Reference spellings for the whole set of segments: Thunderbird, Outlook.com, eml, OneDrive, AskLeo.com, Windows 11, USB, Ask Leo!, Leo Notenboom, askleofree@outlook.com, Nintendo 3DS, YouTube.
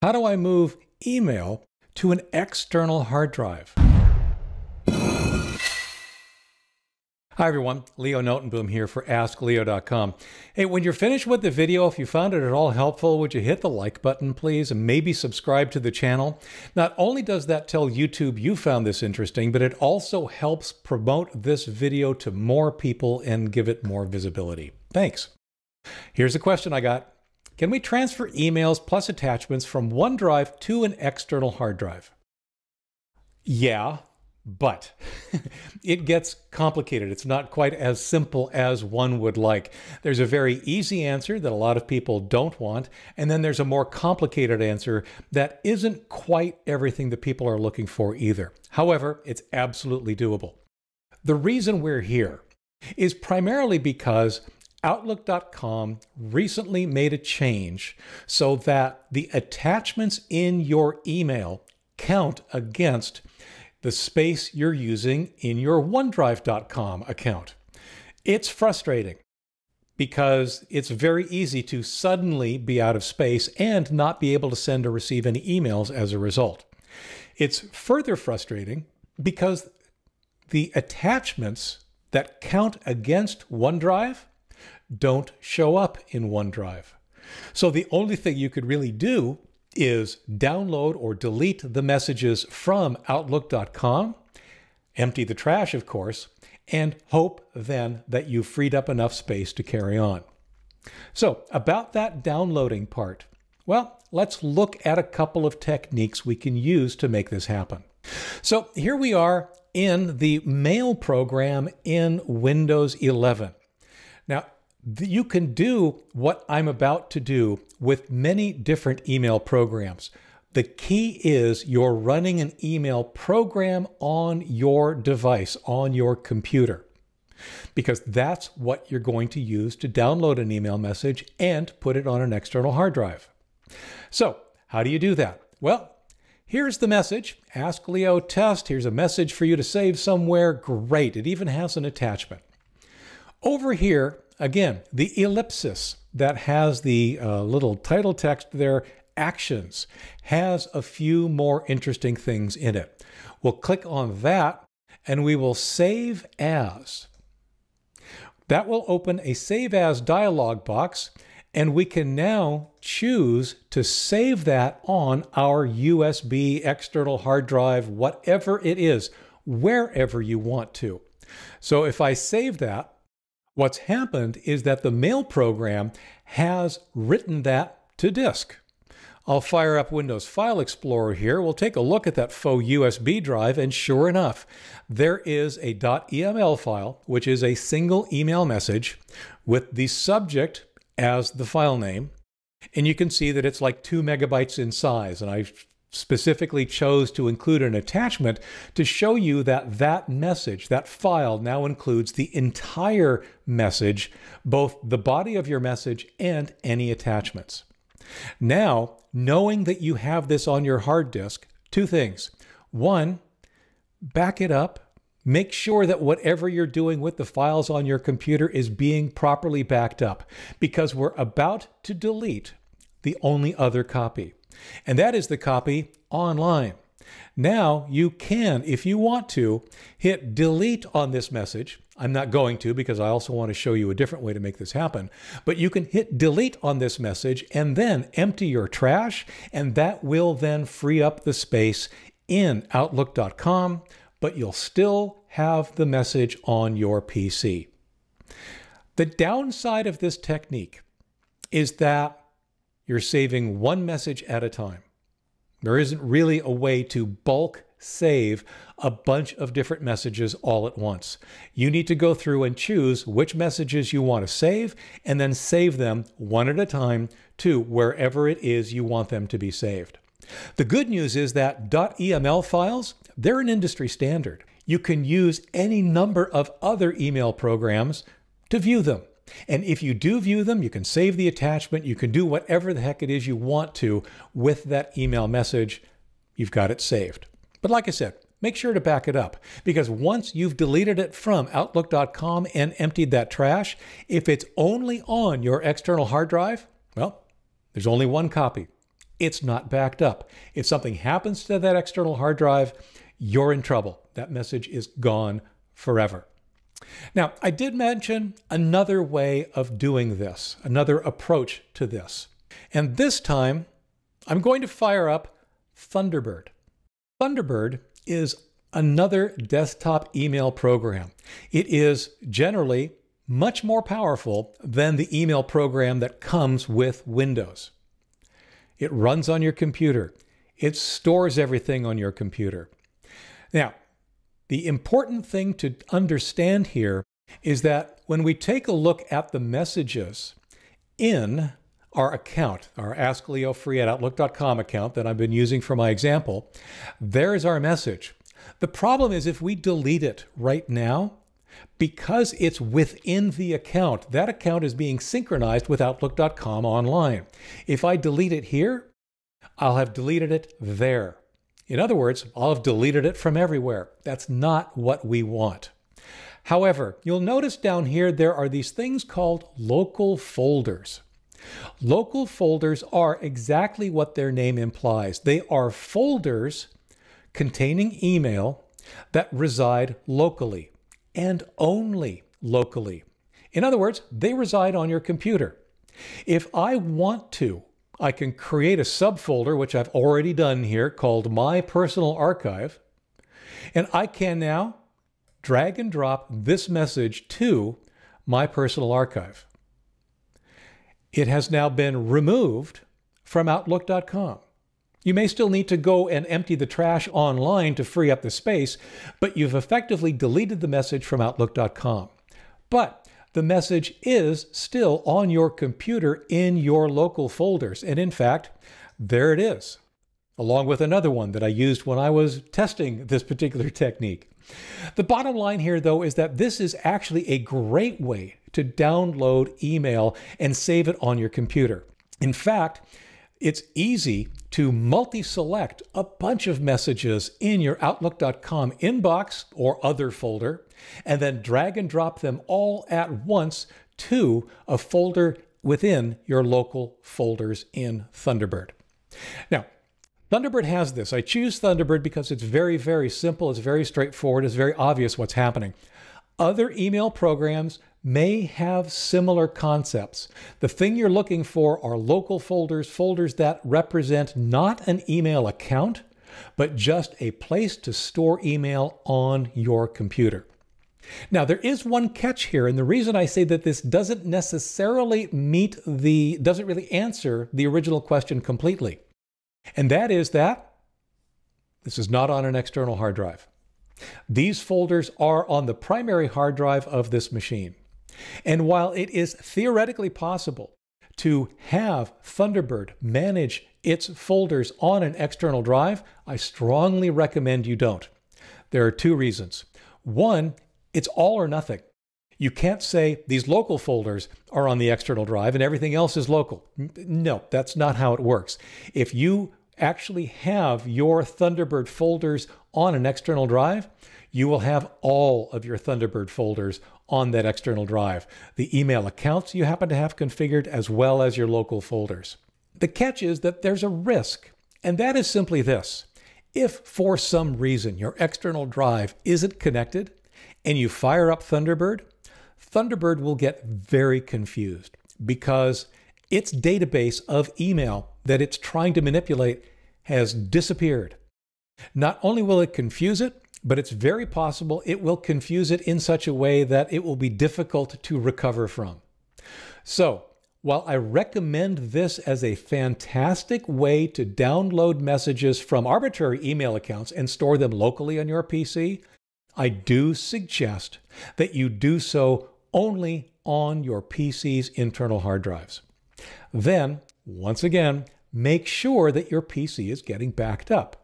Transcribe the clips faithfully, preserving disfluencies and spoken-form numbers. How do I move email to an external hard drive? Hi everyone, Leo Notenboom here for ask leo dot com. Hey, when you're finished with the video, if you found it at all helpful, would you hit the like button, please, and maybe subscribe to the channel? Not only does that tell YouTube you found this interesting, but it also helps promote this video to more people and give it more visibility. Thanks. Here's a question I got. Can we transfer emails plus attachments from OneDrive to an external hard drive? Yeah. But it gets complicated. It's not quite as simple as one would like. There's a very easy answer that a lot of people don't want, and then there's a more complicated answer that isn't quite everything that people are looking for either. However, it's absolutely doable. The reason we're here is primarily because Outlook dot com recently made a change so that the attachments in your email count against the space you're using in your OneDrive dot com account. It's frustrating because it's very easy to suddenly be out of space and not be able to send or receive any emails as a result. It's further frustrating because the attachments that count against OneDrive don't show up in OneDrive. So the only thing you could really do is download or delete the messages from Outlook dot com, empty the trash, of course, and hope then that you've freed up enough space to carry on. So about that downloading part, well, let's look at a couple of techniques we can use to make this happen. So here we are in the mail program in Windows eleven. Now, you can do what I'm about to do with many different email programs. The key is you're running an email program on your device, on your computer, because that's what you're going to use to download an email message and put it on an external hard drive. So how do you do that? Well, here's the message, Ask Leo test. Here's a message for you to save somewhere. Great. It even has an attachment. Over here, again, the ellipsis that has the uh, little title text there, actions, has a few more interesting things in it. We'll click on that and we will save as. That will open a save as dialog box, and we can now choose to save that on our U S B, external hard drive, whatever it is, wherever you want to. So if I save that, what's happened is that the mail program has written that to disk. I'll fire up Windows File Explorer here. We'll take a look at that faux U S B drive, and sure enough, there is a .eml file, which is a single email message with the subject as the file name. And you can see that it's like two megabytes in size, and I specifically chose to include an attachment to show you that that message, that file, now includes the entire message, both the body of your message and any attachments. Now, knowing that you have this on your hard disk, two things. One, back it up. Make sure that whatever you're doing with the files on your computer is being properly backed up, because we're about to delete the only other copy. And that is the copy online. Now you can, if you want to, hit delete on this message. I'm not going to, because I also want to show you a different way to make this happen, but you can hit delete on this message and then empty your trash. And that will then free up the space in Outlook dot com, but you'll still have the message on your P C. The downside of this technique is that you're saving one message at a time. There isn't really a way to bulk save a bunch of different messages all at once. You need to go through and choose which messages you want to save, and then save them one at a time to wherever it is you want them to be saved. The good news is that .eml files, they're an industry standard. You can use any number of other email programs to view them. And if you do view them, you can save the attachment, you can do whatever the heck it is you want to with that email message. You've got it saved. But like I said, make sure to back it up, because once you've deleted it from Outlook dot com and emptied that trash, if it's only on your external hard drive, well, there's only one copy. it's not backed up. If something happens to that external hard drive, you're in trouble. That message is gone forever. Now, I did mention another way of doing this, another approach to this. And this time, I'm going to fire up Thunderbird. Thunderbird is another desktop email program. It is generally much more powerful than the email program that comes with Windows. It runs on your computer. It stores everything on your computer. Now, the important thing to understand here is that when we take a look at the messages in our account, our ask leo free at outlook dot com account that I've been using for my example, there's our message. The problem is if we delete it right now, because it's within the account, that account is being synchronized with outlook dot com online. If I delete it here, I'll have deleted it there. In other words, I'll have deleted it from everywhere. That's not what we want. However, you'll notice down here there are these things called local folders. Local folders are exactly what their name implies. They are folders containing email that reside locally and only locally. In other words, they reside on your computer. If I want to, I can create a subfolder, which I've already done here, called My Personal Archive, and I can now drag and drop this message to My Personal Archive. It has now been removed from outlook dot com. You may still need to go and empty the trash online to free up the space, but you've effectively deleted the message from outlook dot com. But the message is still on your computer in your local folders. And in fact, there it is, along with another one that I used when I was testing this particular technique. The bottom line here, though, is that this is actually a great way to download email and save it on your computer. In fact, it's easy to multi-select a bunch of messages in your outlook dot com inbox or other folder, and then drag and drop them all at once to a folder within your local folders in Thunderbird. Now, Thunderbird has this. I choose Thunderbird because it's very, very simple. It's very straightforward. It's very obvious what's happening. Other email programs may have similar concepts. The thing you're looking for are local folders, folders that represent not an email account, but just a place to store email on your computer. Now, there is one catch here, and the reason I say that this doesn't necessarily meet the, doesn't really answer the original question completely. And that is that this is not on an external hard drive. These folders are on the primary hard drive of this machine. And while it is theoretically possible to have Thunderbird manage its folders on an external drive, I strongly recommend you don't. There are two reasons. One, it's all or nothing. You can't say these local folders are on the external drive and everything else is local. No, that's not how it works. If you actually have your Thunderbird folders on an external drive, you will have all of your Thunderbird folders on that external drive, the email accounts you happen to have configured, as well as your local folders. The catch is that there's a risk, and that is simply this. If for some reason your external drive isn't connected and you fire up Thunderbird, Thunderbird will get very confused because its database of email that it's trying to manipulate has disappeared. Not only will it confuse it, but it's very possible it will confuse it in such a way that it will be difficult to recover from. So, while I recommend this as a fantastic way to download messages from arbitrary email accounts and store them locally on your P C, I do suggest that you do so only on your P C's internal hard drives. Then, once again, make sure that your P C is getting backed up.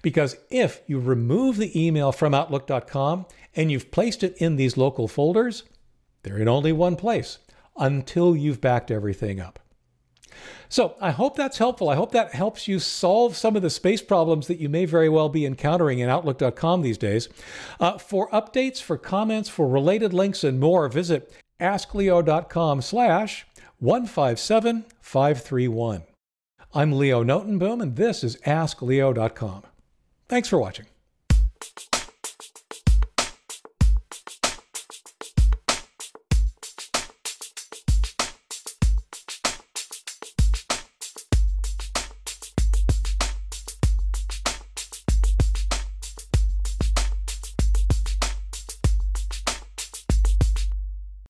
Because if you remove the email from outlook dot com and you've placed it in these local folders, they're in only one place until you've backed everything up. So I hope that's helpful. I hope that helps you solve some of the space problems that you may very well be encountering in outlook dot com these days. Uh, for updates, for comments, for related links and more, visit ask leo dot com slash one five seven five three one. I'm Leo Notenboom, and this is ask leo dot com. Thanks for watching.